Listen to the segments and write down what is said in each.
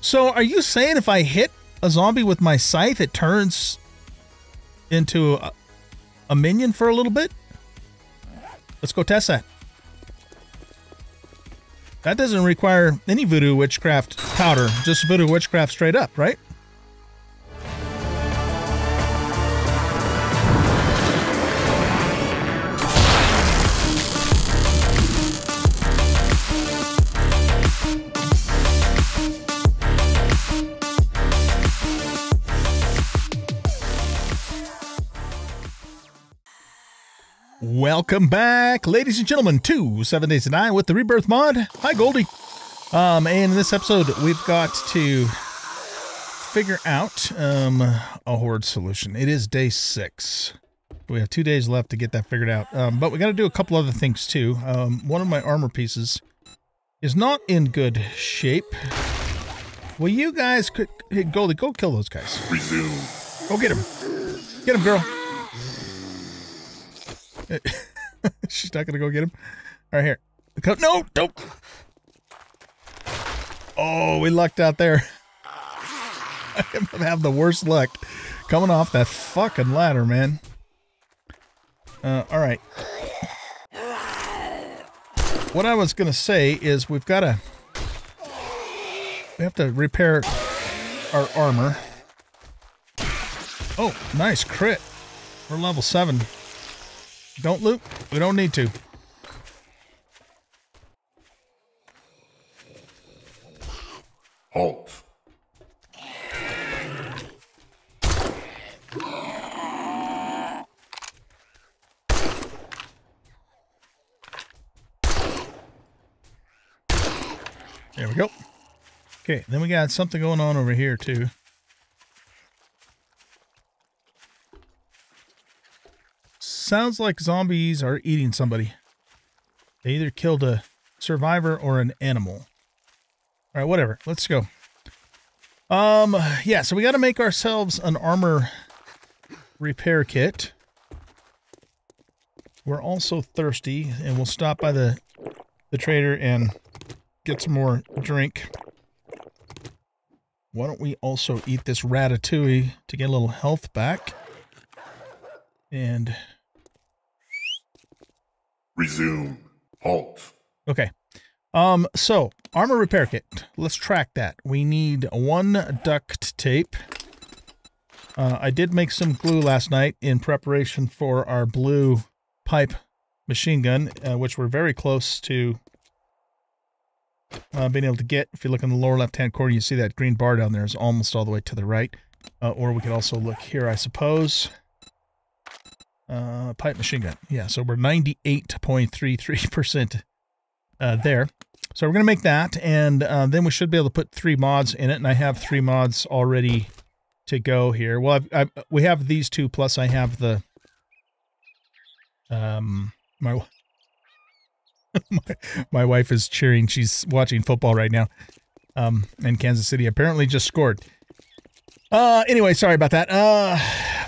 So are you saying if I hit a zombie with my scythe, it turns into a minion for a little bit? Let's go test that. That doesn't require any voodoo witchcraft powder, just voodoo witchcraft straight up, right? Welcome back, ladies and gentlemen, to 7 Days to Die with the Rebirth mod. Hi, Goldie. And in this episode, we've got to figure out a horde solution. It is day 6. We have 2 days left to get that figured out. But we got to do a couple other things, too. One of my armor pieces is not in good shape. Well, you guys could... Hey, Goldie, go kill those guys. Resume. Go get him. Get him, girl. She's not gonna go get him. All right, here. No, don't. Oh, we lucked out there. I'm having the worst luck coming off that fucking ladder, man. All right. What I was gonna say is we have to repair our armor. Oh, nice crit. We're level 7. Don't loot. We don't need to. Halt. There we go. Okay, then we got something going on over here, too. Sounds like zombies are eating somebody. They either killed a survivor or an animal. All right, whatever. Let's go. Yeah, so we got to make ourselves an armor repair kit. We're also thirsty, and we'll stop by the trader and get some more drink. Why don't we also eat this ratatouille to get a little health back? And... resume. Halt. Okay. So, armor repair kit. Let's track that. We need 1 duct tape. I did make some glue last night in preparation for our blue pipe machine gun, which we're very close to being able to get. If you look in the lower left-hand corner, you see that green bar down there is almost all the way to the right. Or we could also look here, I suppose. Pipe machine gun. Yeah, so we're 98.33% there. So we're going to make that, and then we should be able to put 3 mods in it, and I have 3 mods already to go here. Well, we have these 2, plus I have the... my wife is cheering. She's watching football right now, and Kansas City apparently just scored. Anyway, sorry about that.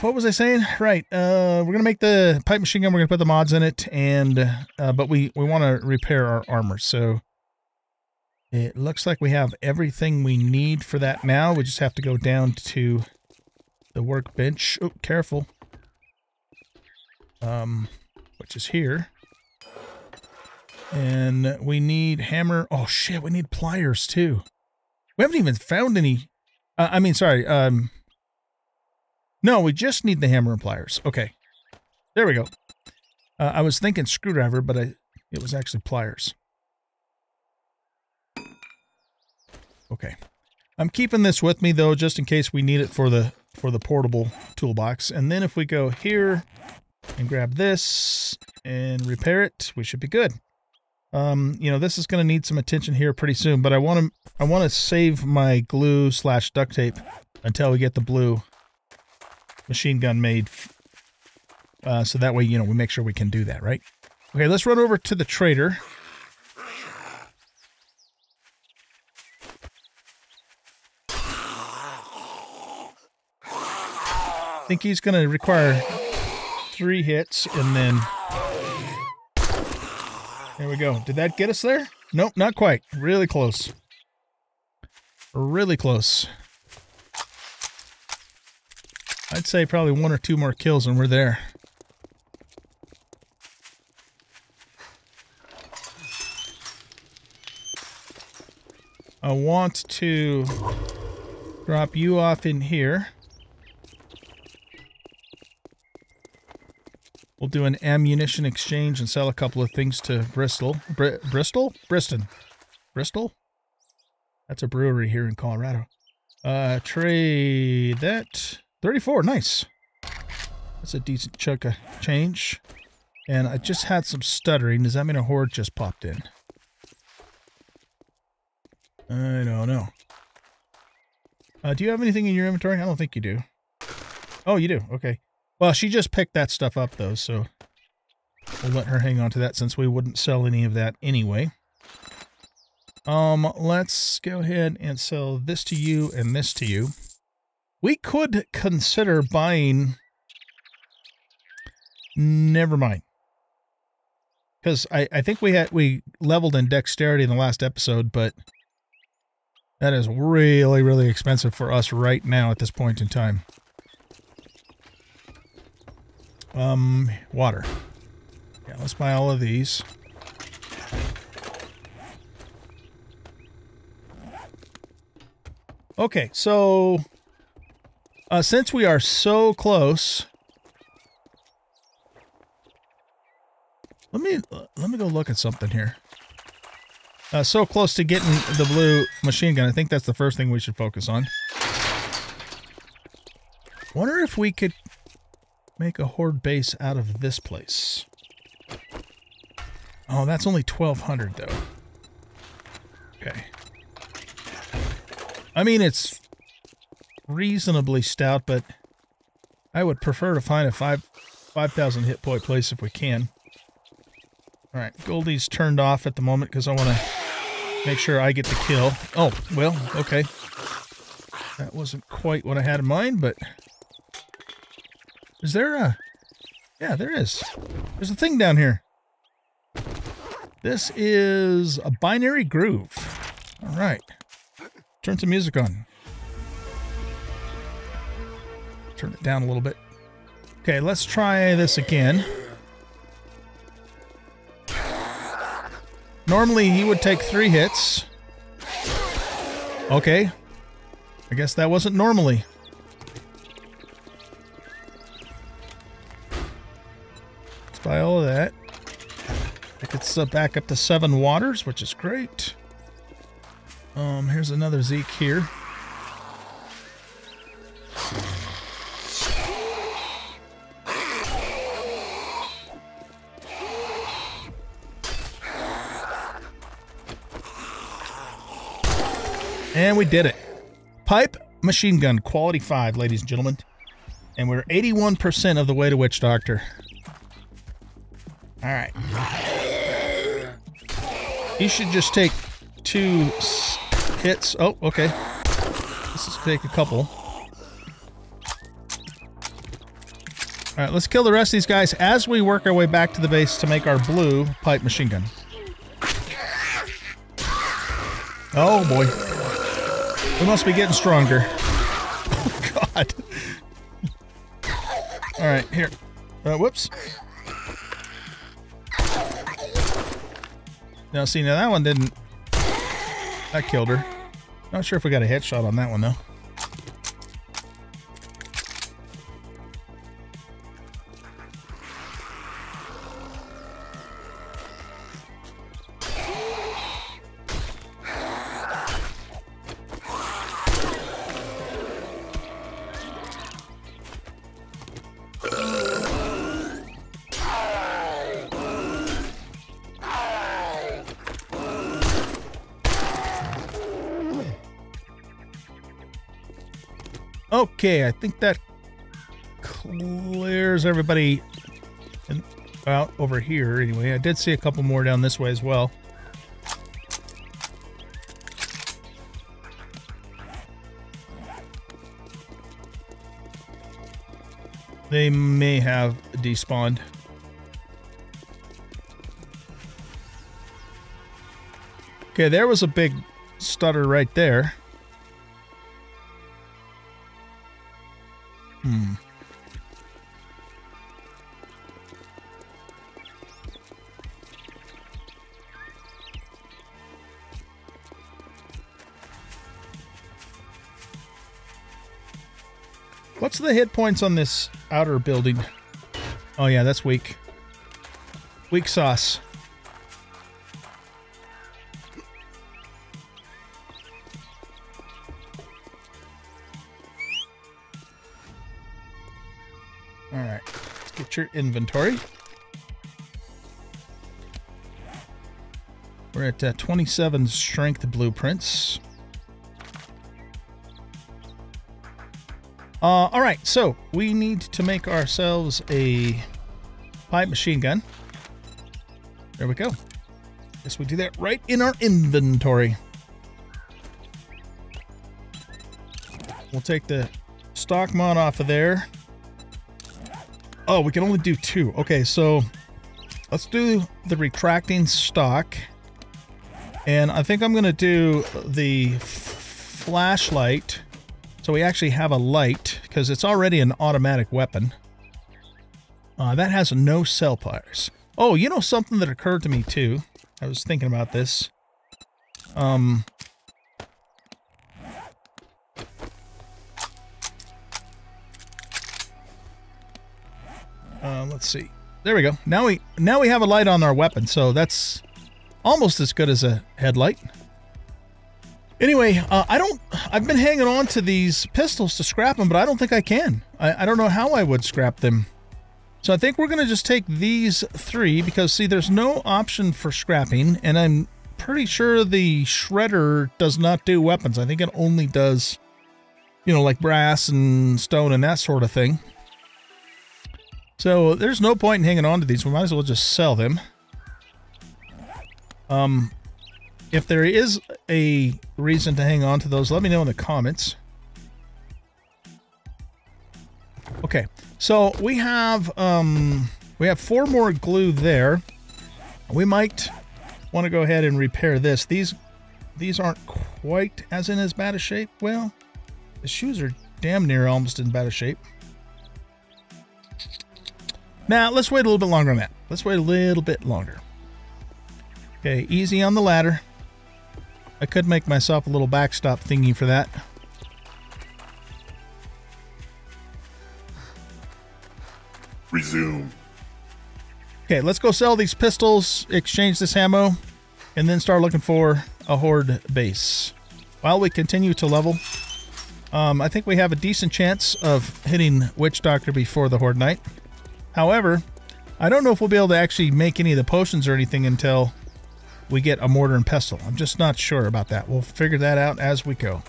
What was I saying? Right. We're gonna make the pipe machine gun. We're gonna put the mods in it, and but we want to repair our armor. So it looks like we have everything we need for that now. We just have to go down to the workbench. Oh, careful. Which is here, and we need hammer. Oh shit, we need pliers too. We haven't even found any. I mean, sorry. No, we just need the hammer and pliers. Okay, there we go. I was thinking screwdriver, but it was actually pliers. Okay, I'm keeping this with me though, just in case we need it for the portable toolbox. And then if we go here and grab this and repair it, we should be good. You know, this is going to need some attention here pretty soon, but I want to save my glue / duct tape until we get the blue machine gun made. So that way, you know, we make sure we can do that, right? Okay, let's run over to the trader. I think he's going to require 3 hits and then... there we go. Did that get us there? Nope, not quite. Really close. Really close. I'd say probably one or two more kills and we're there. I want to drop you off in here. We'll do an ammunition exchange and sell a couple of things to Bristol. Bristol? That's a brewery here in Colorado. Trade that. 34, nice. That's a decent chunk of change. And I just had some stuttering. Does that mean a horde just popped in? I don't know. Do you have anything in your inventory? I don't think you do. Oh, you do. Okay. Well, she just picked that stuff up, though, so we'll let her hang on to that since we wouldn't sell any of that anyway. Let's go ahead and sell this to you and this to you. We could consider buying... Never mind. Because I think we leveled in dexterity in the last episode, but that is really, really expensive for us right now at this point in time. Water. Yeah, let's buy all of these. Okay, so... since we are so close, let me go look at something here. So close to getting the blue machine gun. I think that's the first thing we should focus on. Wonder if we could make a horde base out of this place. Oh, that's only 1,200 though. Okay. I mean, it's reasonably stout, but I would prefer to find a 5,000 hit point place if we can. All right, Goldie's turned off at the moment because I want to make sure I get the kill. Oh, well, okay. That wasn't quite what I had in mind, but is there a... Yeah, there is. There's a thing down here. This is a binary groove. All right. Turn some music on. Turn it down a little bit. Okay, let's try this again. Normally he would take 3 hits. Okay. I guess that wasn't normally. Let's buy all of that. I could sub back up to 7 waters, which is great. Here's another Zeke here. And we did it. Pipe machine gun quality 5, ladies and gentlemen. And we're 81% of the way to Witch Doctor. Alright. You should just take 2 hits. Oh, okay. Let's just take a couple. Alright, let's kill the rest of these guys as we work our way back to the base to make our blue pipe machine gun. Oh boy. We must be getting stronger. Oh, God. All right, here. Whoops. Now, see, now that one didn't... That killed her. Not sure if we got a headshot on that one, though. Okay, I think that clears everybody out over here anyway. I did see a couple more down this way as well. They may have despawned. Okay, there was a big stutter right there. What's the hit points on this outer building? Oh yeah, that's weak. Weak sauce. Alright, let's get your inventory. We're at 27 strength blueprints. Alright, so we need to make ourselves a pipe machine gun. There we go. Guess we do that right in our inventory. We'll take the stock mod off of there. Oh, we can only do two. Okay, so let's do the retracting stock. And I think I'm going to do the flashlight. So we actually have a light, because it's already an automatic weapon. That has no cell fires. Oh, you know something that occurred to me, too? I was thinking about this. Let's see. There we go. Now we have a light on our weapon, so that's almost as good as a headlight. Anyway, I've been hanging on to these pistols to scrap them, but I don't think I can. I don't know how I would scrap them. So I think we're going to just take these three because, see, there's no option for scrapping, and I'm pretty sure the shredder does not do weapons. I think it only does, you know, like brass and stone and that sort of thing. So there's no point in hanging on to these. We might as well just sell them. If there is a reason to hang on to those, let me know in the comments. Okay, so we have four more glue there. We might want to go ahead and repair this. These aren't quite as bad a shape. Well, the shoes are damn near almost in bad a shape. Now, let's wait a little bit longer on that. Let's wait a little bit longer. Okay, easy on the ladder. I could make myself a little backstop thingy for that. Resume. Okay, let's go sell these pistols, exchange this ammo, and then start looking for a horde base. While we continue to level, I think we have a decent chance of hitting Witch Doctor before the horde night. However, I don't know if we'll be able to actually make any of the potions or anything until we get a mortar and pestle. I'm just not sure about that. We'll figure that out as we go.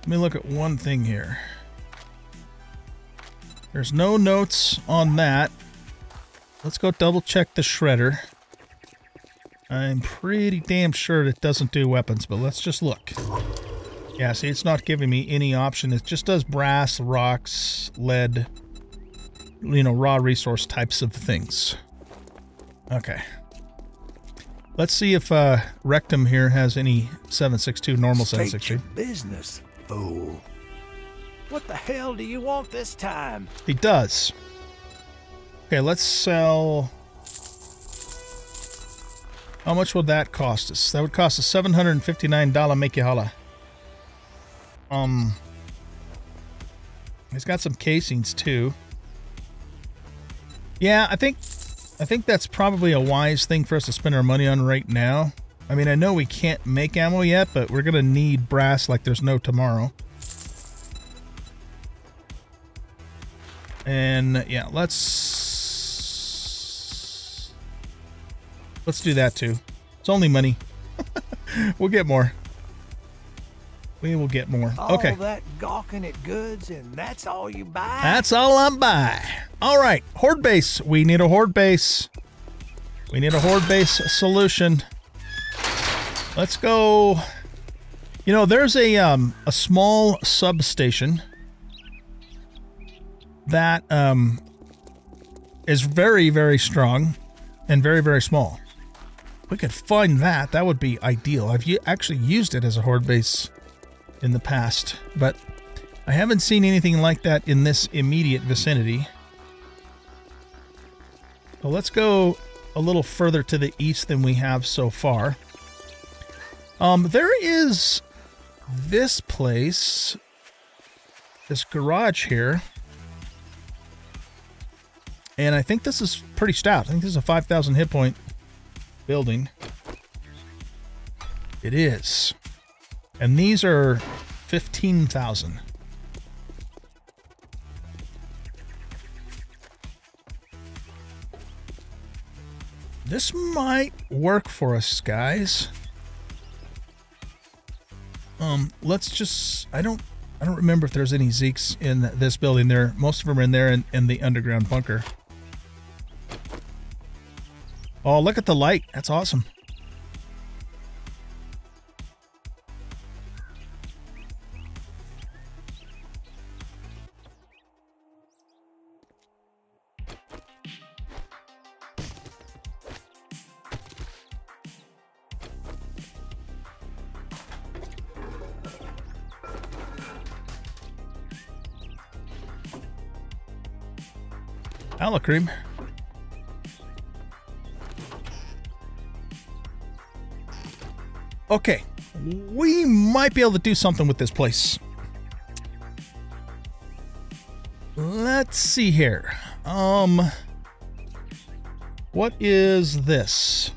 Let me look at one thing here. There's no notes on that. Let's go double check the shredder. I'm pretty damn sure it doesn't do weapons, but let's just look. Yeah, see, it's not giving me any option. It just does brass, rocks, lead, you know, raw resource types of things. Okay. Let's see if Rectum here has any 762, normal 762. State your business, fool. What the hell do you want this time? He does. Okay, let's sell... How much would that cost us? That would cost us $759 Mekihala. It's got some casings too. Yeah, I think that's probably a wise thing for us to spend our money on right now. I mean, I know we can't make ammo yet, but we're gonna need brass like there's no tomorrow. And yeah, let's do that too. It's only money. We'll get more. We will get more. Okay. All that gawking at goods, and that's all you buy? That's all I buy. All right. Horde base. We need a horde base. We need a horde base solution. Let's go. You know, there's a small substation that is very, very strong and very, very small. If we could find that, that would be ideal. I've actually used it as a horde base in the past, but I haven't seen anything like that in this immediate vicinity. So let's go a little further to the east than we have so far. There is this place, this garage here, and I think this is pretty stout. I think this is a 5,000 hit point building. It is. And these are 15,000. This might work for us, guys. Let's just... I don't remember if there's any Zeeks in this building there. Most of them are in there in the underground bunker. Oh, look at the light. That's awesome. Aloe cream. Okay, we might be able to do something with this place. Let's see here. What is this?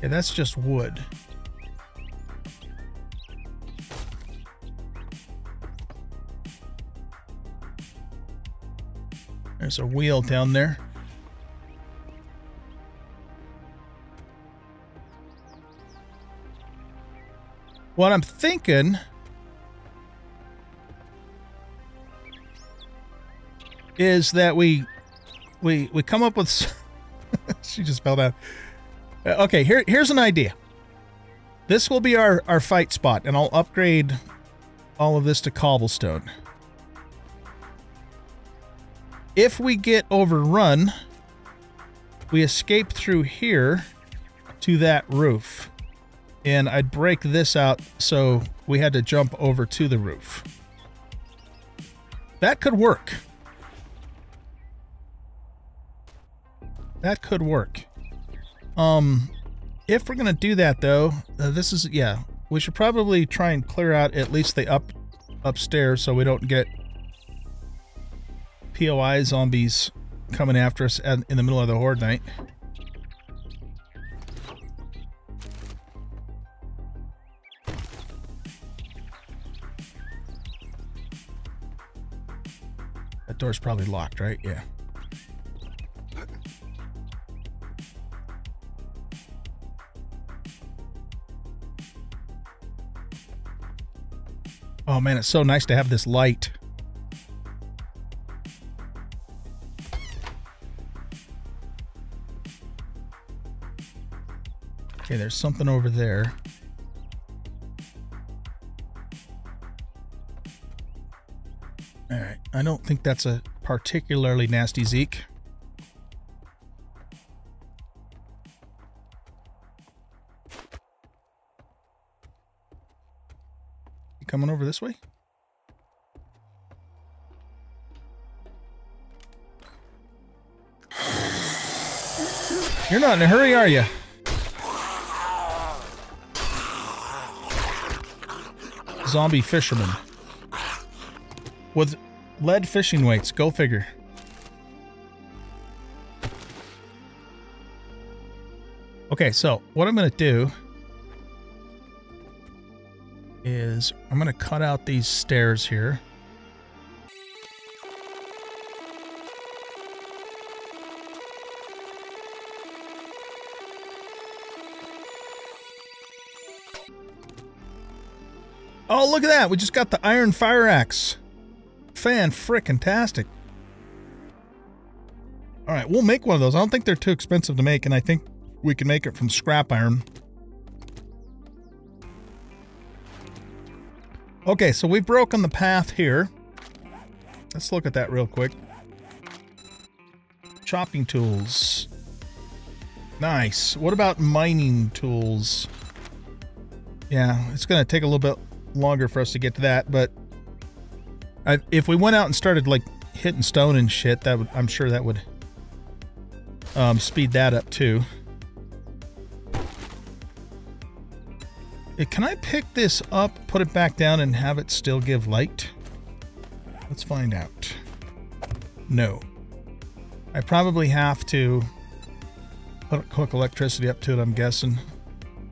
Yeah, that's just wood. There's a wheel down there. What I'm thinking is that we come up with... She just fell down. Okay, here's an idea. This will be our fight spot, and I'll upgrade all of this to cobblestone. If we get overrun, we escape through here to that roof. And I'd break this out so we had to jump over to the roof. That could work. That could work. If we're going to do that, though, this is, yeah, we should probably try and clear out at least the upstairs so we don't get POI zombies coming after us in the middle of the horde night. That door's probably locked, right? Yeah. Oh man, it's so nice to have this light. Okay, there's something over there. All right, I don't think that's a particularly nasty Zeke. You coming over this way? You're not in a hurry, are you? Zombie fisherman with lead fishing weights. Go figure. Okay, so what I'm going to do is I'm going to cut out these stairs here. Oh, look at that! We just got the iron fire axe. Fan-frickin-tastic. Alright, we'll make one of those. I don't think they're too expensive to make, and I think we can make it from scrap iron. Okay, so we've broken the path here. Let's look at that real quick. Chopping tools. Nice. What about mining tools? Yeah, it's going to take a little bit longer for us to get to that, but if we went out and started, like, hitting stone and shit, that would, I'm sure that would speed that up, too. Can I pick this up, put it back down, and have it still give light? Let's find out. No. I probably have to hook electricity up to it, I'm guessing.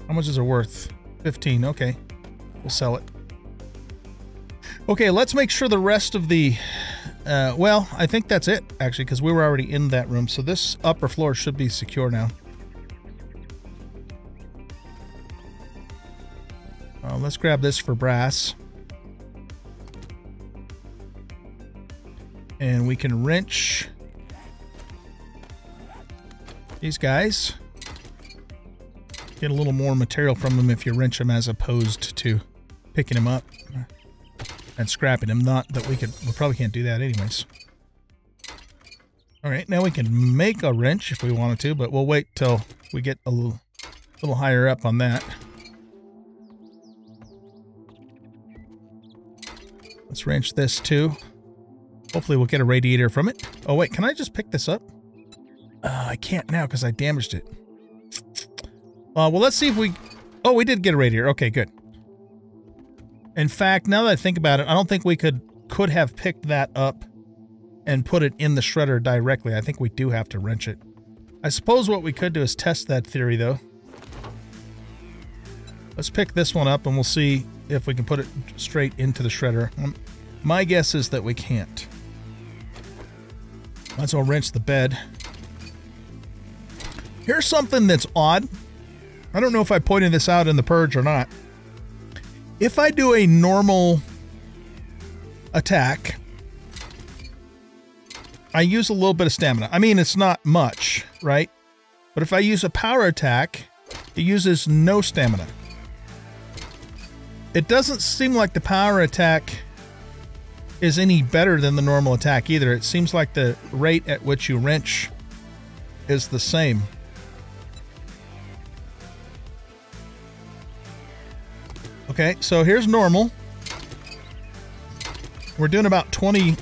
How much is it worth? 15. Okay. We'll sell it. Okay, let's make sure the rest of the... well, I think that's it, actually, because we were already in that room, so this upper floor should be secure now. Let's grab this for brass. And we can wrench these guys. Get a little more material from them if you wrench them as opposed to picking them up and scrapping them. Not that we could... We probably can't do that anyways. Alright, now we can make a wrench if we wanted to, but we'll wait till we get a little higher up on that. Let's wrench this too. Hopefully we'll get a radiator from it. Oh wait, can I just pick this up? I can't now because I damaged it. Well, let's see if we... Oh, we did get a radiator. Okay, good. In fact, now that I think about it, I don't think we could have picked that up and put it in the shredder directly. I think we do have to wrench it. I suppose what we could do is test that theory, though. Let's pick this one up and we'll see if we can put it straight into the shredder. My guess is that we can't. Might as well wrench the bed. Here's something that's odd. I don't know if I pointed this out in the purge or not. If I do a normal attack, I use a little bit of stamina. I mean, it's not much, right? But if I use a power attack, it uses no stamina. It doesn't seem like the power attack is any better than the normal attack either. It seems like the rate at which you wrench is the same. Okay, so here's normal. We're doing about 20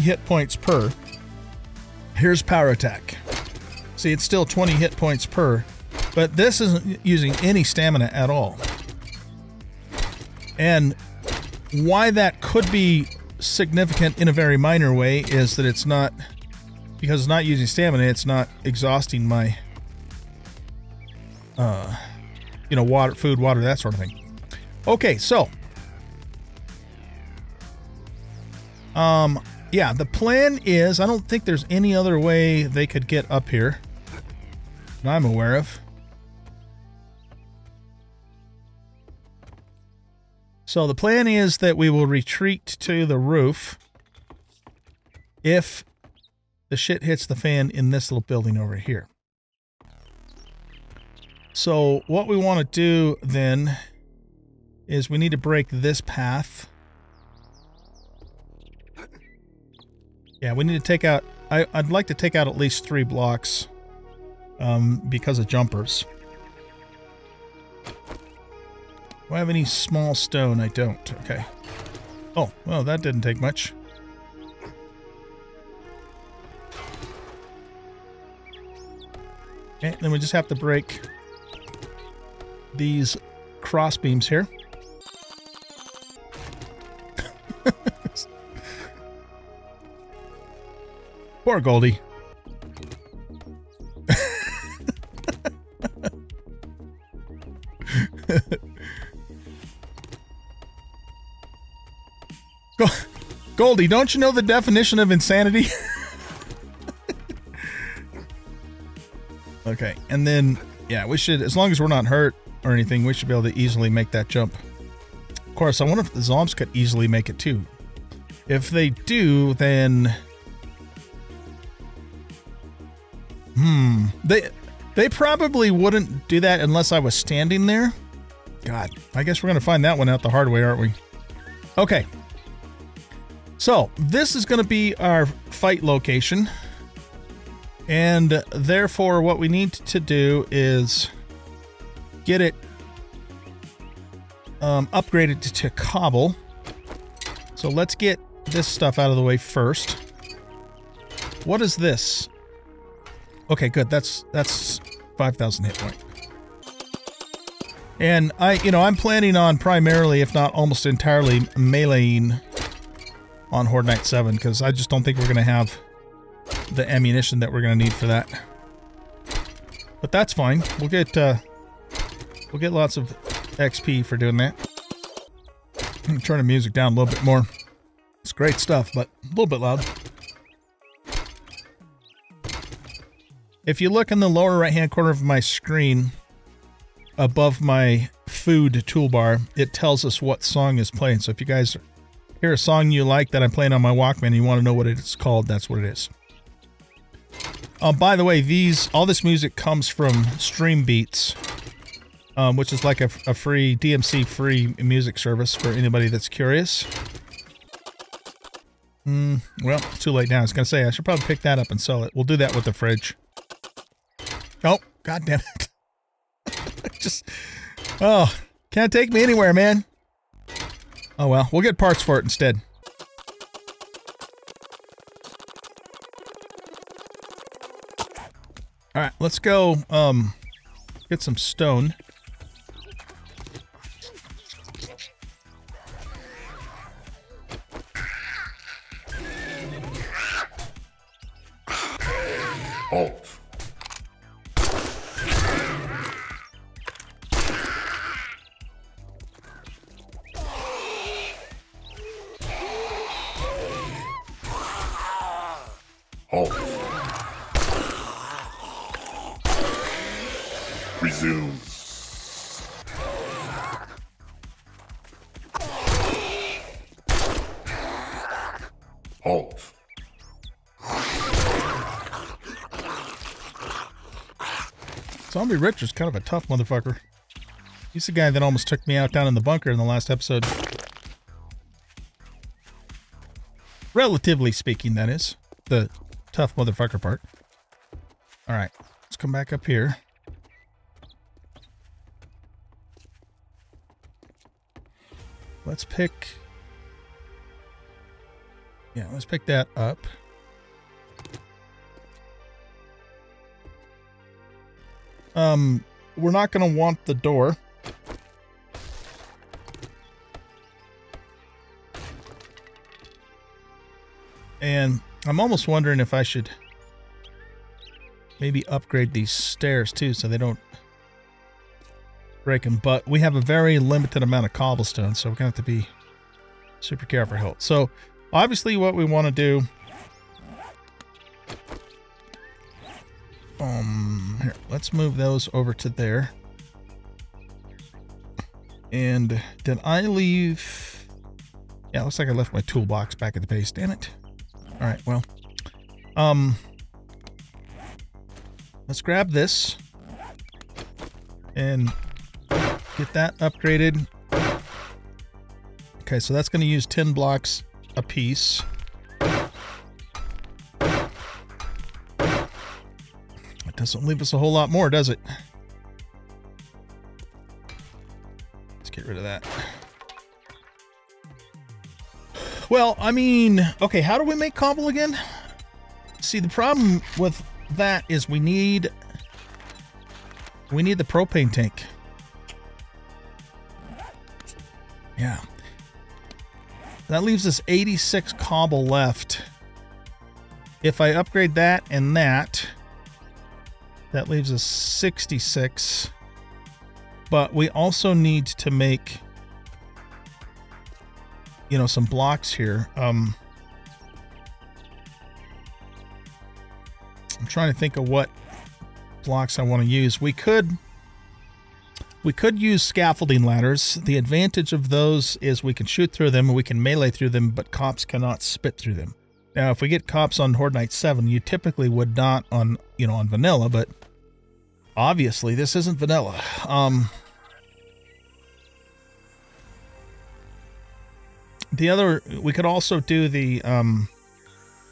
hit points per. Here's power attack. See, it's still 20 hit points per, but this isn't using any stamina at all. And why that could be significant in a very minor way is that it's not... Because it's not using stamina, it's not exhausting my... you know, water, food, water, that sort of thing. Okay, so... yeah, the plan is... I don't think there's any other way they could get up here that I'm aware of. So the plan is that we will retreat to the roof if the shit hits the fan in this little building over here. So what we want to do then is we need to break this path. Yeah, we need to take out... I'd like to take out at least 3 blocks because of jumpers. Do I have any small stone? I don't. Okay. Oh, well, that didn't take much. Okay, then we just have to break these crossbeams here. Poor Goldie. Goldie, don't you know the definition of insanity? Okay, and then, yeah, we should, as long as we're not hurt or anything, we should be able to easily make that jump. Of course, I wonder if the zombies could easily make it too. If they do, then... They probably wouldn't do that unless I was standing there. God, I guess we're going to find that one out the hard way, aren't we? Okay. So, this is going to be our fight location. And therefore, what we need to do is get it upgraded to cobble. So let's get this stuff out of the way first. What is this? Okay, good. That's 5,000 hit point. And I'm planning on primarily, if not almost entirely, meleeing on Horde Knight 7, because I just don't think we're going to have the ammunition that we're going to need for that. But that's fine. We'll get lots of XP for doing that. I'm going to turn the music down a little bit more. It's great stuff, but a little bit loud. If you look in the lower right-hand corner of my screen, above my food toolbar, it tells us what song is playing. So if you guys hear a song you like that I'm playing on my Walkman and you want to know what it's called, that's what it is. By the way, all this music comes from StreamBeats, which is like a free DMC-free music service for anybody that's curious. Well, it's too late now. I was going to say, I should probably pick that up and sell it. We'll do that with the fridge. Oh, God damn it. Oh, can't take me anywhere, man. Oh, well, we'll get parts for it instead. All right, let's go get some stone. Oh. Zombie Richard's kind of a tough motherfucker. He's the guy that almost took me out down in the bunker in the last episode. Relatively speaking, that is. The tough motherfucker part. Alright, let's come back up here. Let's pick... yeah, let's pick that up. We're not going to want the door. And I'm almost wondering if I should maybe upgrade these stairs too so they don't break them. But we have a very limited amount of cobblestone, so we're going to have to be super careful. So obviously what we want to do... here, let's move those over to there. And did I leave? Yeah, it looks like I left my toolbox back at the base. Damn it. All right, well, let's grab this and get that upgraded. Okay, so that's going to use 10 blocks a piece. Doesn't leave us a whole lot more, does it? Let's get rid of that. Well, I mean, okay, how do we make cobble again? See, the problem with that is we need the propane tank. Yeah. That leaves us 86 cobble left. If I upgrade that and that... that leaves us 66, but we also need to make, some blocks here. I'm trying to think of what blocks I want to use. We could use scaffolding ladders. The advantage of those is we can shoot through them and we can melee through them, but cops cannot spit through them. Now, if we get cops on Horde Knight 7, you typically would not on, on vanilla, but obviously this isn't vanilla. We could also do the,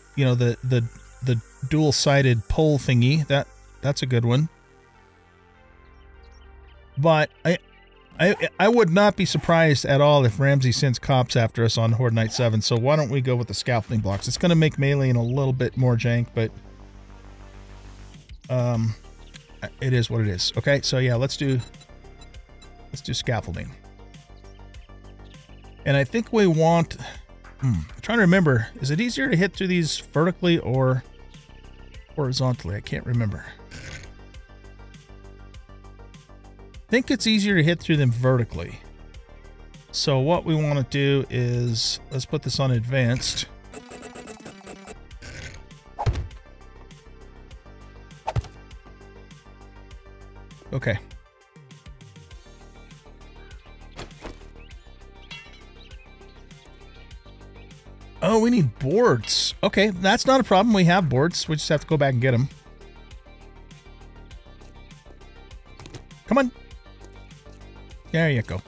the the dual-sided pole thingy. That's a good one. But I would not be surprised at all if Ramsey sends cops after us on Horde Knight 7, so why don't we go with the scaffolding blocks? It's going to make meleeing a little bit more jank, but it is what it is. Okay, so yeah, let's do scaffolding. And I think we want... I'm trying to remember. Is it easier to hit through these vertically or horizontally? I can't remember. I think it's easier to hit through them vertically. So what we want to do is, let's put this on advanced. Okay. Oh, we need boards. Okay, that's not a problem. We have boards. We just have to go back and get them. Come on. There you go.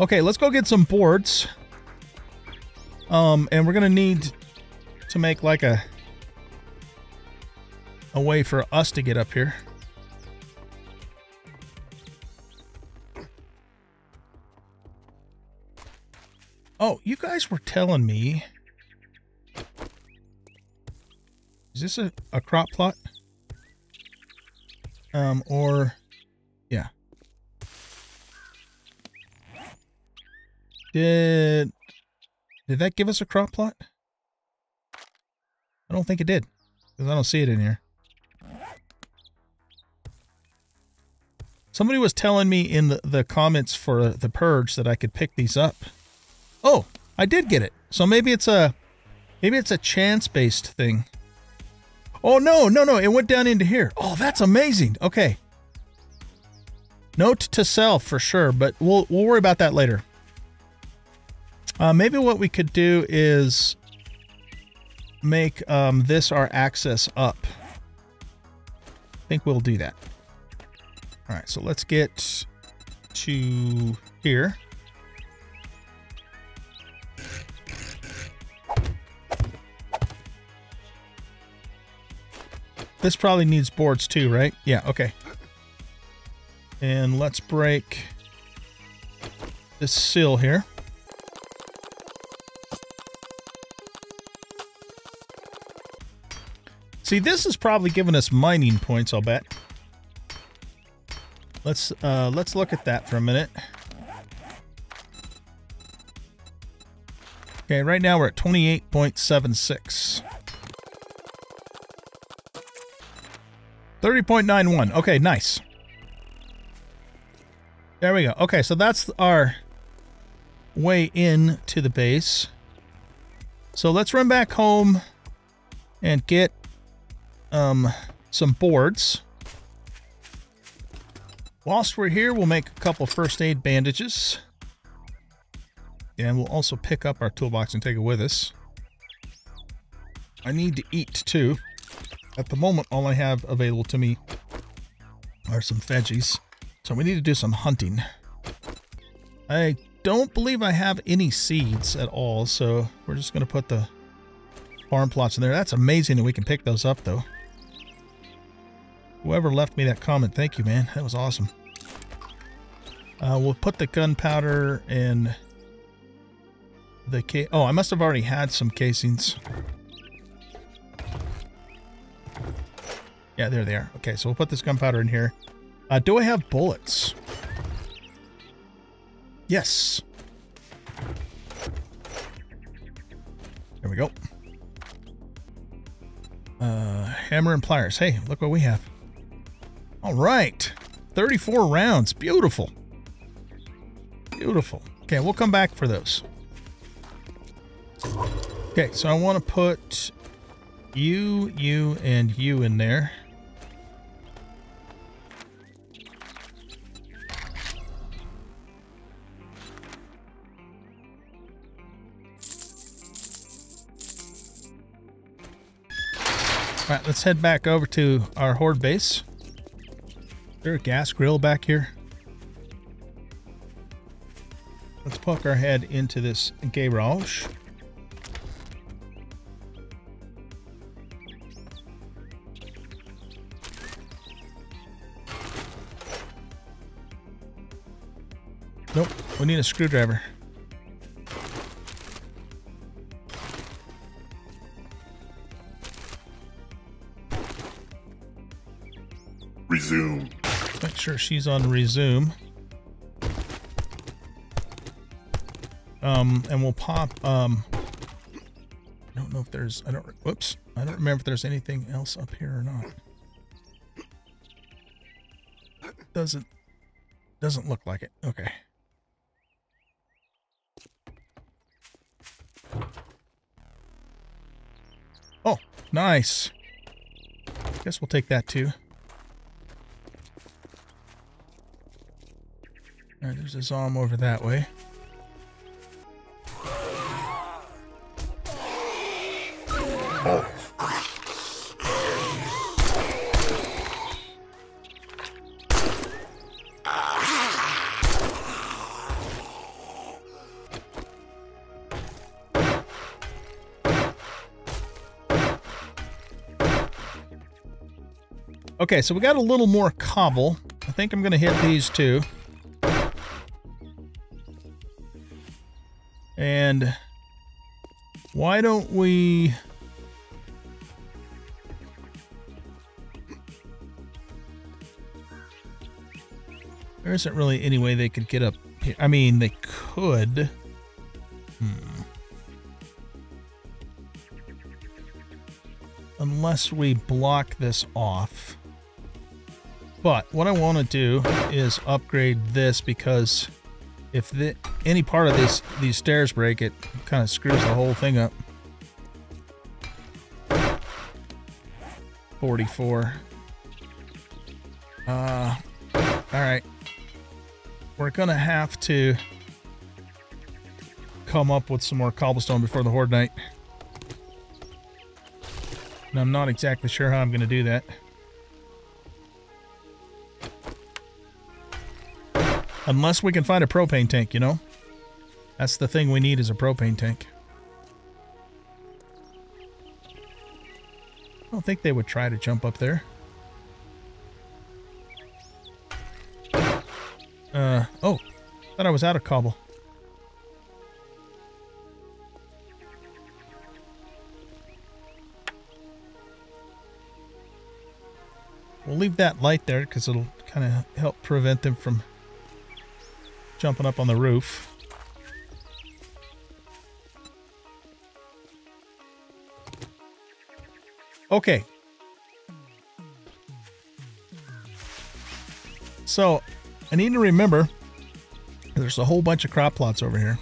Okay, let's go get some boards. And we're gonna need to make like a way for us to get up here. Oh, you guys were telling me. Is this a crop plot? Or, yeah. Did that give us a crop plot? I don't think it did, because I don't see it in here. Somebody was telling me in the comments for the purge that I could pick these up. Oh, I did get it. So maybe it's a chance-based thing. Oh, no, it went down into here. Oh, that's amazing. Okay. Note to self for sure, but we'll worry about that later. Maybe what we could do is make this our access up. I think we'll do that. All right, so let's get to here. This probably needs boards too, right? Yeah, okay. And let's break this seal here. See, this is probably giving us mining points, I'll bet. Let's look at that for a minute. Okay, right now we're at 28.76. 30.91. Okay, nice. There we go. Okay, so that's our way in to the base. So let's run back home and get some boards. Whilst we're here, we'll make a couple first aid bandages. And we'll also pick up our toolbox and take it with us. I need to eat too. At the moment, all I have available to me are some veggies, so we need to do some hunting. I don't believe I have any seeds at all, so we're just going to put the farm plots in there. That's amazing that we can pick those up, though. Whoever left me that comment, thank you, man. That was awesome. We'll put the gunpowder in the case. Oh, I must have already had some casings. Yeah, there they are. Okay, so we'll put this gunpowder in here. Do I have bullets? Yes. There we go. Hammer and pliers. Hey, look what we have. All right. 34 rounds. Beautiful. Beautiful. Okay, we'll come back for those. Okay, so I want to put you, and you in there. All right, let's head back over to our horde base. Is there a gas grill back here? Let's poke our head into this garage. Nope, we need a screwdriver. Resume. Make sure she's on resume. And we'll pop, I don't know if there's, whoops. I don't remember if there's anything else up here or not. Doesn't look like it. Okay. Oh, nice. Guess we'll take that too. All right, there's a Zom over that way. Oh. Okay, so we got a little more cobble. I think I'm gonna hit these two. And why don't we... There isn't really any way they could get up here. I mean, they could. Unless we block this off. But what I want to do is upgrade this, because if any part of these stairs break, it kind of screws the whole thing up. 44. Alright. We're going to have to come up with some more cobblestone before the Horde Night. And I'm not exactly sure how I'm going to do that. Unless we can find a propane tank, you know? That's the thing we need, is a propane tank. I don't think they would try to jump up there. Oh, thought I was out of cobble. We'll leave that light there because it'll kind of help prevent them from jumping up on the roof. Okay. So, I need to remember there's a whole bunch of crop plots over here.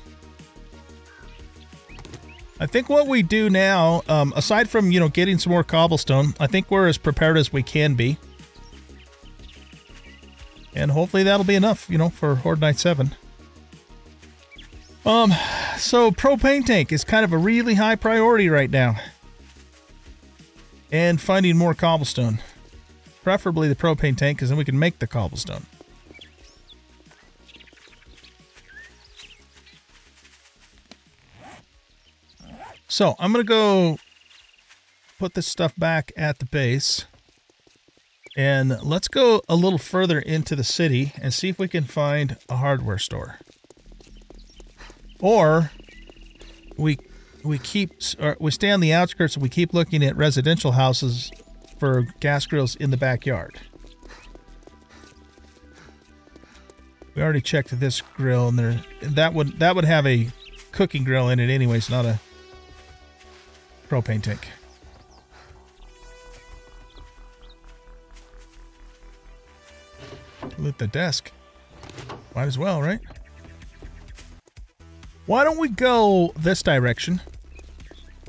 I think what we do now, aside from, you know, getting some more cobblestone, I think we're as prepared as we can be. And hopefully that'll be enough, you know, for Horde Night 7. So propane tank is kind of a really high priority right now. And finding more cobblestone. Preferably the propane tank, because then we can make the cobblestone. So, I'm going to go put this stuff back at the base. And let's go a little further into the city and see if we can find a hardware store. Or we stay on the outskirts and we keep looking at residential houses for gas grills in the backyard. We already checked this grill, and there that would have a cooking grill in it anyways, not a propane tank. Loot the desk. Might as well, right? Why don't we go this direction?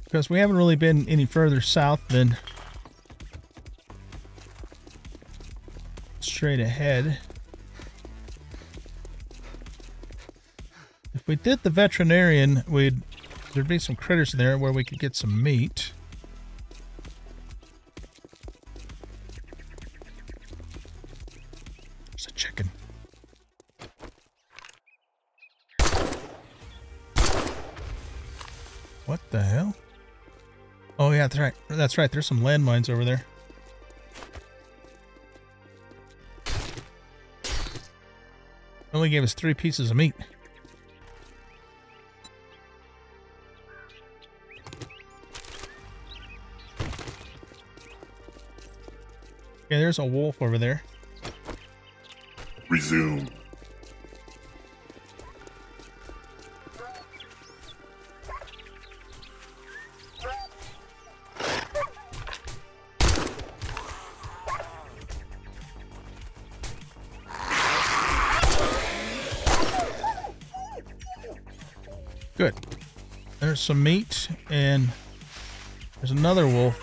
Because we haven't really been any further south than straight ahead. If we did the veterinarian, there'd be some critters in there where we could get some meat. What the hell? Oh yeah, that's right. That's right. There's some landmines over there. Only gave us 3 pieces of meat. Okay, there's a wolf over there. Resume. Good. There's some meat, and there's another wolf.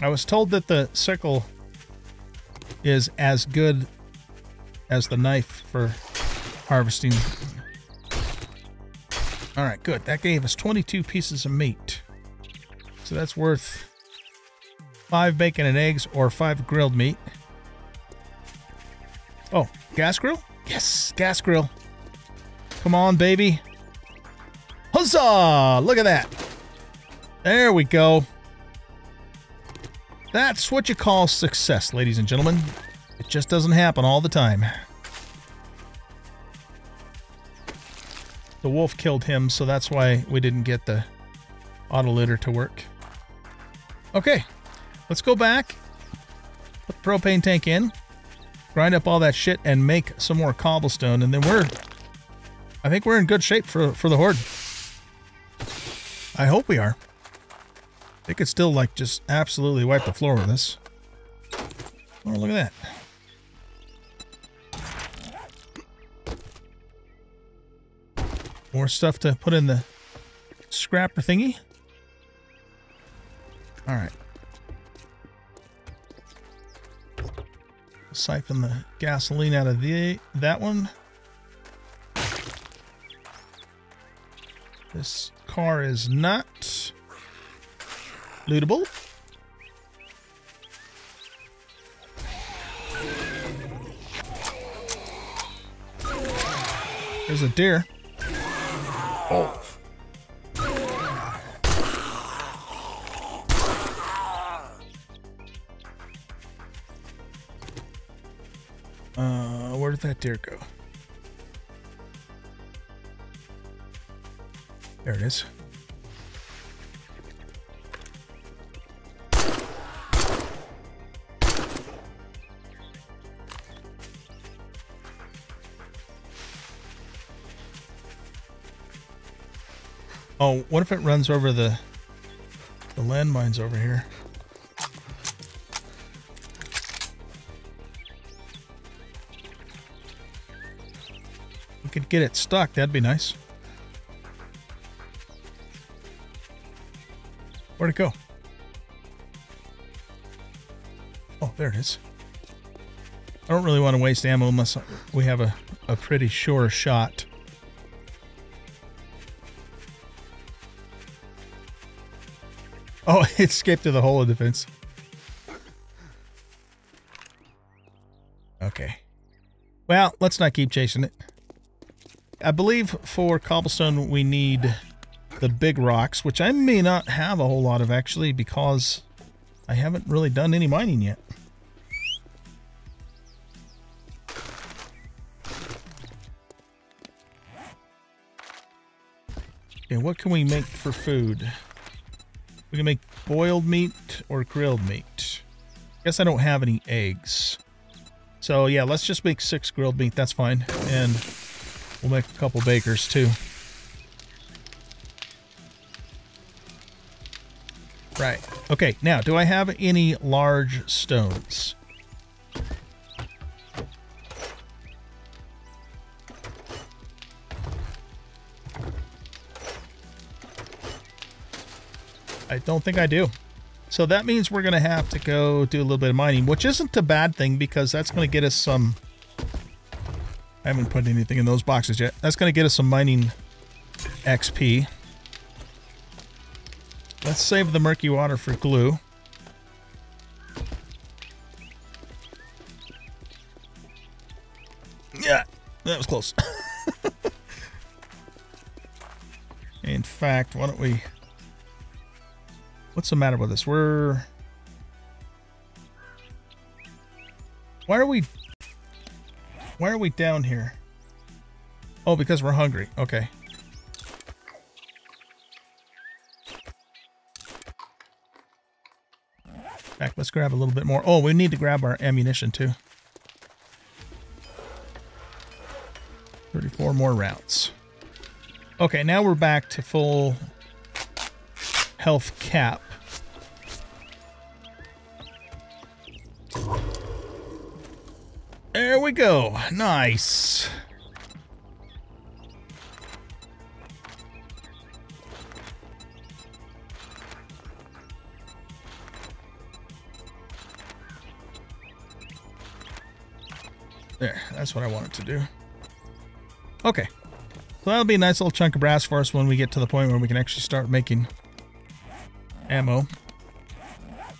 I was told that the sickle is as good as the knife for harvesting. All right, good. That gave us 22 pieces of meat. So that's worth 5 bacon and eggs, or 5 grilled meat. Oh, gas grill? Yes, gas grill. Come on, baby. Huzzah! Look at that. There we go. That's what you call success, ladies and gentlemen. It just doesn't happen all the time. The wolf killed him, so that's why we didn't get the autolitter to work. Okay. Let's go back, put the propane tank in, grind up all that shit, and make some more cobblestone, and then I think we're in good shape for the horde. I hope we are. They could still, like, just absolutely wipe the floor with us. Oh, look at that. More stuff to put in the scrapper thingy. All right. Siphon the gasoline out of that one. This car is not lootable. There's a deer. Oh. Where did that deer go? There it is. Oh, what if it runs over the landmines over here? Could get it stuck, that'd be nice. Where'd it go? Oh, there it is. I don't really want to waste ammo unless we have a pretty sure shot. Oh, it escaped to the hole of the fence. Okay. Well, let's not keep chasing it. I believe for cobblestone we need the big rocks, which I may not have a whole lot of actually because I haven't really done any mining yet. Okay, what can we make for food? We can make boiled meat or grilled meat. Guess I don't have any eggs. So yeah, let's just make 6 grilled meat, that's fine. And we'll make a couple bakers too. Right. Okay, now, do I have any large stones? I don't think I do. So that means we're going to have to go do a little bit of mining, which isn't a bad thing because that's going to get us some... I haven't put anything in those boxes yet. That's going to get us some mining XP. Let's save the murky water for glue. close. In fact, why don't we... What's the matter with this? We're... Why are we down here? Oh, because we're hungry. Okay. In fact, let's grab a little bit more. Oh, we need to grab our ammunition too. 34 more rounds. Okay, now we're back to full health cap. There we go. Nice. There, that's what I wanted to do. Okay. So that'll be a nice little chunk of brass for us when we get to the point where we can actually start making ammo.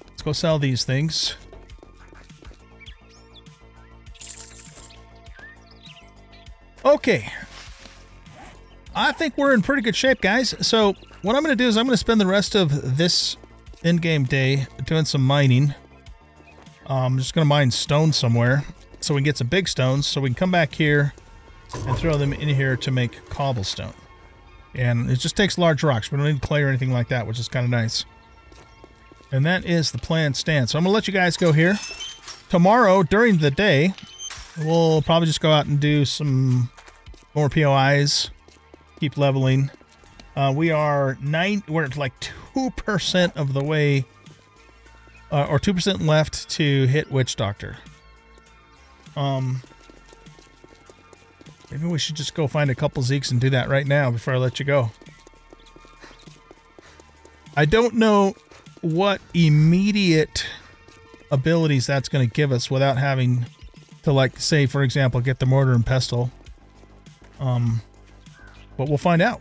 Let's go sell these things. Okay, I think we're in pretty good shape, guys. So what I'm going to do is I'm going to spend the rest of this in-game day doing some mining. I'm just going to mine stone somewhere so we can get some big stones so we can come back here and throw them in here to make cobblestone. And it just takes large rocks. We don't need clay or anything like that, which is kind of nice. And that is the plan stand. So I'm going to let you guys go here. Tomorrow, during the day, we'll probably just go out and do some... more POIs, keep leveling. We're like 2% of the way, or 2% left to hit Witch Doctor. Maybe we should just go find a couple Zeeks and do that right now before I let you go. I don't know what immediate abilities that's going to give us without having to, like, say, for example, get the mortar and pestle. But we'll find out.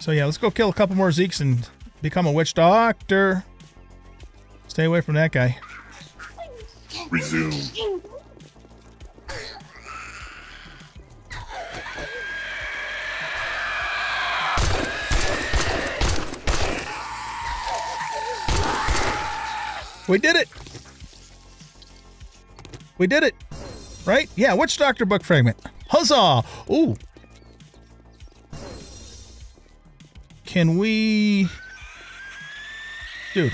So yeah, let's go kill a couple more Zeeks and become a Witch Doctor. Stay away from that guy. Resume. We did it. We did it. Right? Yeah, Witch Doctor book fragment. Huzzah! Ooh. Can we... Dude.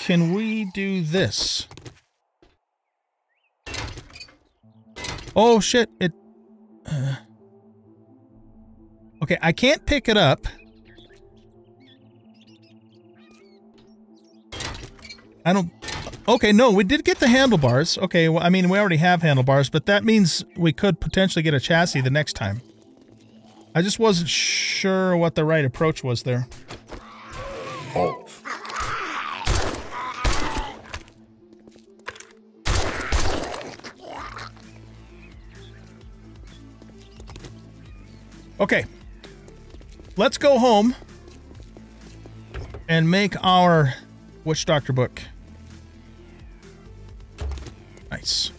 Can we do this? Oh, shit. It... Okay, I can't pick it up. I don't... Okay, no, we did get the handlebars. Okay, well, I mean, we already have handlebars, but that means we could potentially get a chassis the next time. I just wasn't sure what the right approach was there. Oh. Okay. Let's go home and make our Witch Doctor book. Nice.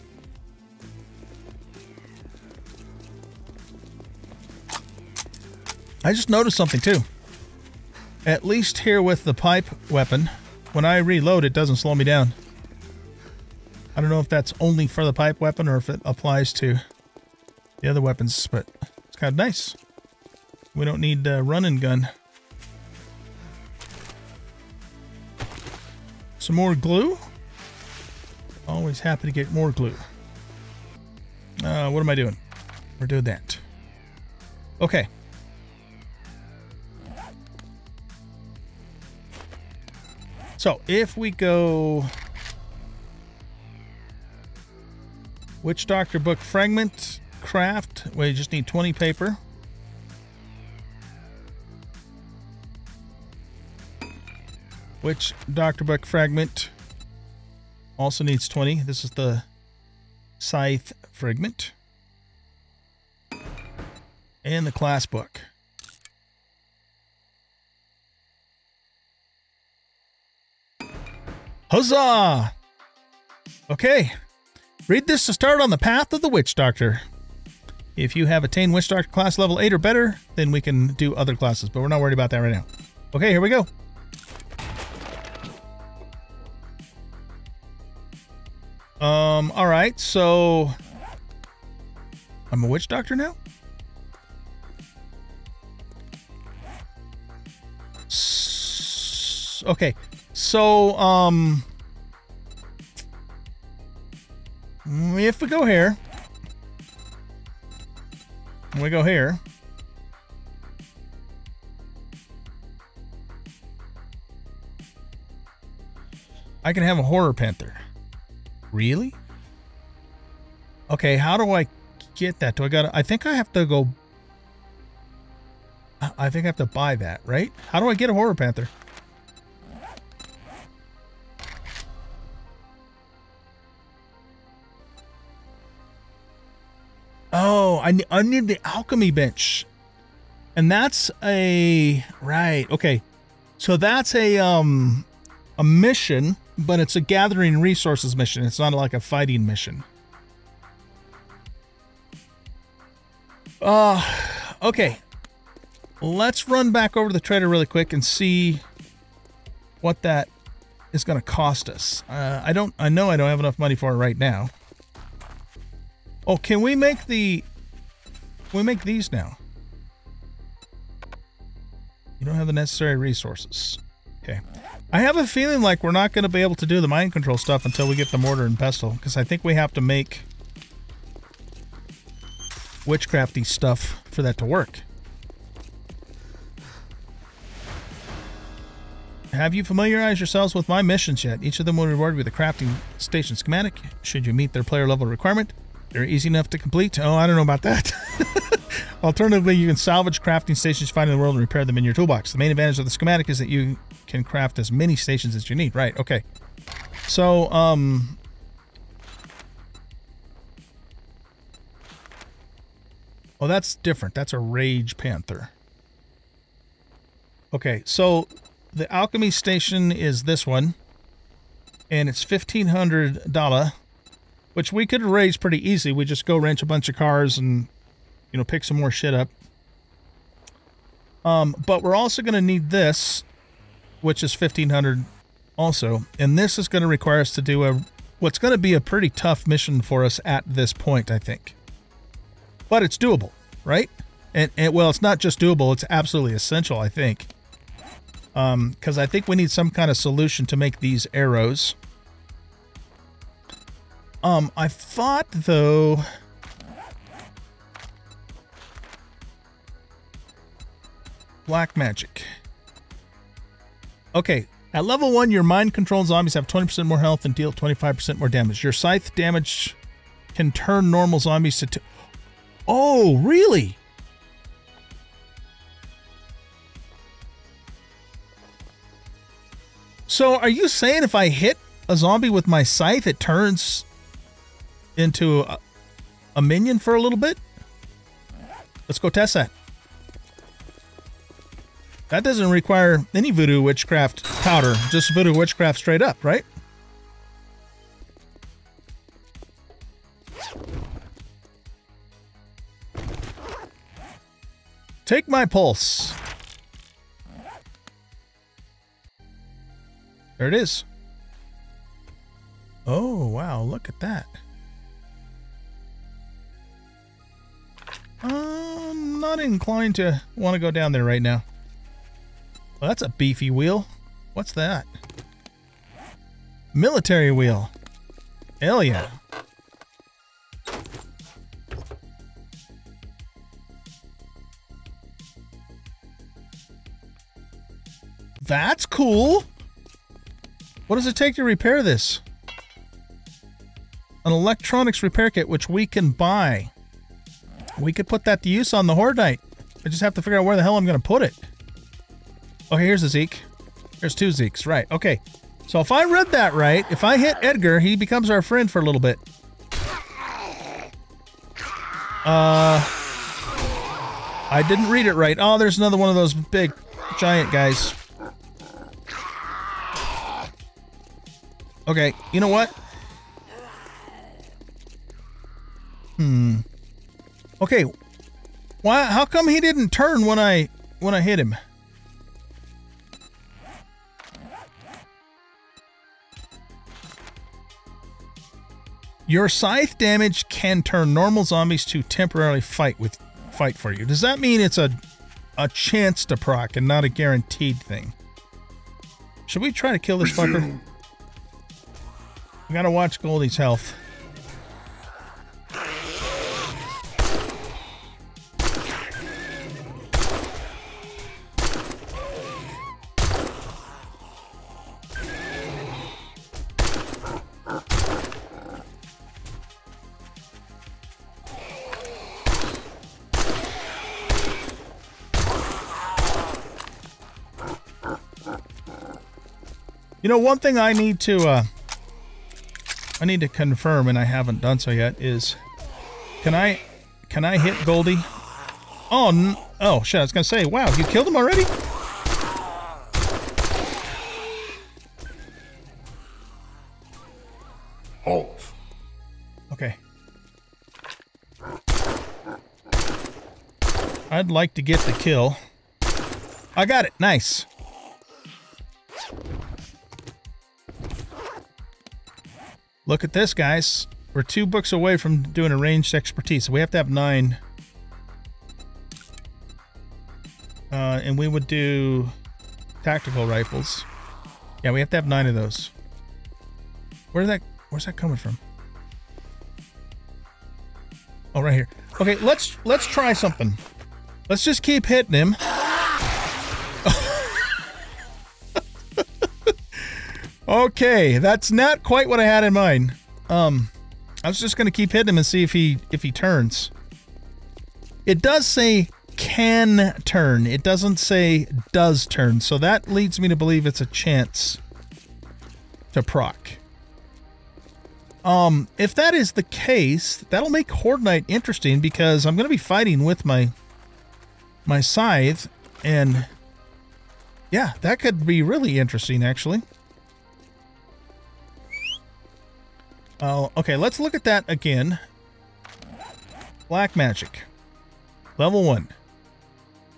I just noticed something too. At least here with the pipe weapon, when I reload, it doesn't slow me down. I don't know if that's only for the pipe weapon or if it applies to the other weapons, but it's kind of nice. We don't need a run and gun. Some more glue. Always happy to get more glue. What am I doing? We're doing that. Okay. So, if we go... Witch Doctor book fragment, craft. We just need 20 paper. Witch Doctor book fragment... also needs 20. This is the scythe fragment. And the class book. Huzzah! Okay. Read this to start on the path of the Witch Doctor. If you have attained Witch Doctor class level 8 or better, then we can do other classes, but we're not worried about that right now. Okay, here we go. All right, so I'm a Witch Doctor now? Okay, so, if we go here, and we go here, I can have a horror panther. Really? Okay, how do I get that? Do I gotta, I think I have to go, I think I have to buy that, right? How do I get a horror panther? Oh, I need the alchemy bench. And that's a, right, okay. So that's a mission, but it's a gathering resources mission. It's not like a fighting mission. Okay. Let's run back over to the trader really quick and see what that is going to cost us. I don't have enough money for it right now. Oh, can we make the... Can we make these now? You don't have the necessary resources. Okay. I have a feeling like we're not going to be able to do the mind control stuff until we get the mortar and pestle. Because I think we have to make witchcrafty stuff for that to work. Have you familiarized yourselves with my missions yet? Each of them will reward you with a crafting station schematic. Should you meet their player level requirement. They're easy enough to complete. Oh, I don't know about that. Alternatively, you can salvage crafting stations you find in the world and repair them in your toolbox. The main advantage of the schematic is that you can craft as many stations as you need. Right, okay. So, oh, that's different. That's a Rage Panther. Okay, so the alchemy station is this one. And it's $1,500. Which we could raise pretty easy. We just go wrench a bunch of cars and, you know, pick some more shit up. But we're also going to need this, which is $1,500 also. And this is going to require us to do a, what's going to be a pretty tough mission for us at this point, I think. But it's doable, right? And well, it's not just doable. It's absolutely essential, I think. Because I think we need some kind of solution to make these arrows. I thought, though, black magic. Okay, at level 1, your mind-controlled zombies have 20% more health and deal 25% more damage. Your scythe damage can turn normal zombies to... Oh, really? So, are you saying if I hit a zombie with my scythe, it turns... into a minion for a little bit? Let's go test that. That doesn't require any voodoo witchcraft powder, just voodoo witchcraft straight up, right? Take my pulse. There it is. Oh, wow, look at that. I'm not inclined to want to go down there right now. Well, that's a beefy wheel. What's that? Military wheel. Hell yeah. That's cool. What does it take to repair this? An electronics repair kit, which we can buy. We could put that to use on the Horde Night. I just have to figure out where the hell I'm going to put it. Okay, here's a Zeke. Here's two Zekes. Right, okay. So if I read that right, if I hit Edgar, he becomes our friend for a little bit. I didn't read it right. Oh, there's another one of those big, giant guys. Okay, you know what? Okay. Why? How come he didn't turn when I hit him? Your scythe damage can turn normal zombies to temporarily fight for you. Does that mean it's a chance to proc and not a guaranteed thing? Should we try to kill this fucker? We gotta watch Goldie's health. You know, one thing I need to confirm, and I haven't done so yet, is can I hit Goldie? Oh, oh shit! I was gonna say, wow, you killed him already? Oh. Okay. I'd like to get the kill. I got it. Nice. Look at this, guys. We're 2 books away from doing a ranged expertise. So we have to have 9. And we would do tactical rifles. Yeah, we have to have 9 of those. Where's that coming from? Oh, right here. Okay, let's try something. Let's just keep hitting him. Okay, that's not quite what I had in mind. I was just gonna keep hitting him and see if he turns. It does say can turn. It doesn't say does turn, so that leads me to believe it's a chance to proc. If that is the case, that'll make Horde Knight interesting because I'm gonna be fighting with my scythe, and yeah, that could be really interesting actually. Oh, okay, let's look at that again. Black magic. Level 1.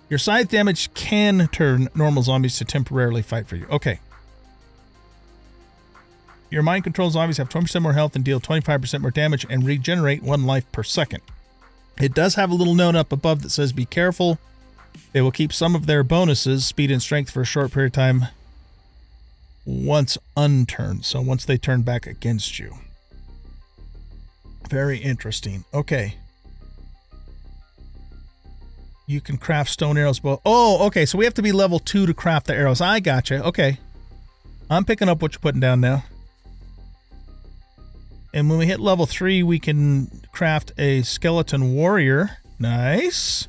Your scythe damage can turn normal zombies to temporarily fight for you. Okay. Your mind control zombies have 20% more health and deal 25% more damage and regenerate 1 life per second. It does have a little note up above that says be careful. They will keep some of their bonuses, speed and strength, for a short period of time once unturned. So once they turn back against you. Very interesting. Okay. You can craft stone arrows. Oh, okay. So we have to be level 2 to craft the arrows. I gotcha. Okay. I'm picking up what you're putting down now. And when we hit level 3, we can craft a skeleton warrior. Nice.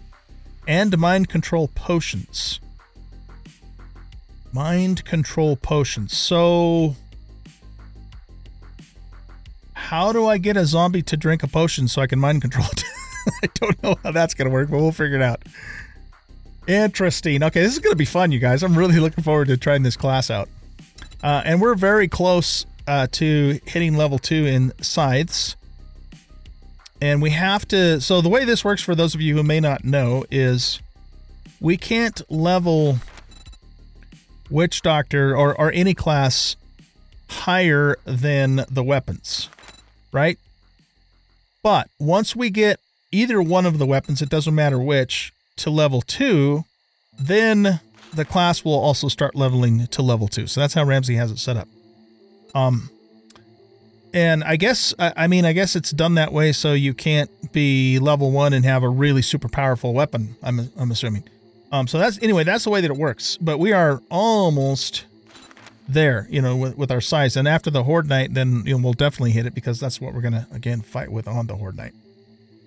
And mind control potions. Mind control potions. So... how do I get a zombie to drink a potion so I can mind control it? I don't know how that's going to work, but we'll figure it out. Interesting. Okay, this is going to be fun, you guys. I'm really looking forward to trying this class out. And we're very close to hitting level 2 in scythes. And we have to... so the way this works, for those of you who may not know, is we can't level Witch Doctor or any class higher than the weapons. Right? But once we get either one of the weapons, it doesn't matter which, to level 2, then the class will also start leveling to level 2. So that's how Ramsey has it set up. And I guess, I guess it's done that way so you can't be level 1 and have a really super powerful weapon, I'm assuming. So that's, anyway, that's the way that it works. But we are almost... there, you know, with our size. And after the Horde Knight, then, you know, we'll definitely hit it because that's what we're going to, again, fight with on the Horde Knight.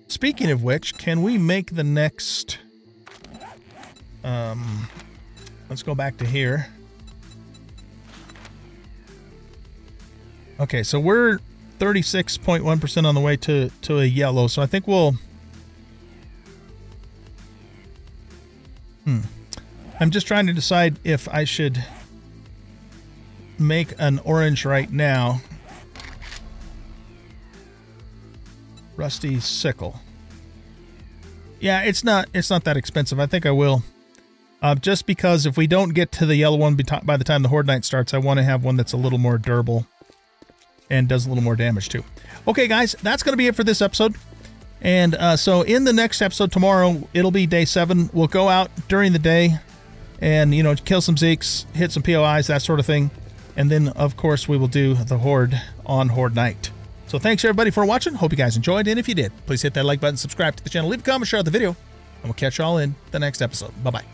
Speaking of which, can we make the next... let's go back to here. Okay, so we're 36.1% on the way to a yellow, so I think we'll... I'm just trying to decide if I should... make an orange right now. Rusty sickle. Yeah, it's not that expensive. I think I will. Just because if we don't get to the yellow one by the time the Horde Knight starts, I want to have one that's a little more durable and does a little more damage too. Okay, guys, that's going to be it for this episode. And so in the next episode tomorrow, it'll be day 7. We'll go out during the day and, you know, kill some Zeeks, hit some POIs, that sort of thing. And then, of course, we will do the Horde on Horde Night. So thanks, everybody, for watching. Hope you guys enjoyed. And if you did, please hit that like button, subscribe to the channel, leave a comment, share the video. And we'll catch you all in the next episode. Bye-bye.